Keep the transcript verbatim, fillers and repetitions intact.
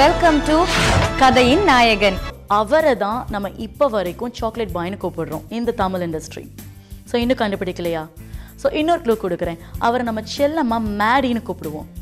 Welcome to Kadhayin Naayagan. அவரதான் நம்ம இப்ப வரைக்கும் சாக்லேட் பாய்னு கூப்பிடுறோம் இந்த தமிழ் இண்டஸ்ட்ரி. ஸோ இன்னும் கண்டுபிடிக்கலையா? ஸோ இன்னொரு க்ளூ கொடுக்குறேன், அவரை நம்ம செல்லம்மா மேடின்னு கூப்பிடுவோம்.